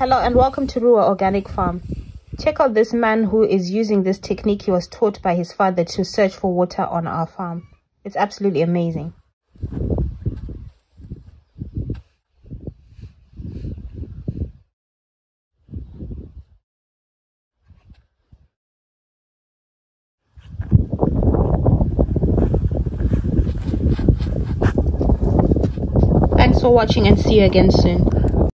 Hello and welcome to Ruwa Organic Farm. Check out this man who is using this technique he was taught by his father to search for water on our farm. It's absolutely amazing. Thanks for watching and see you again soon.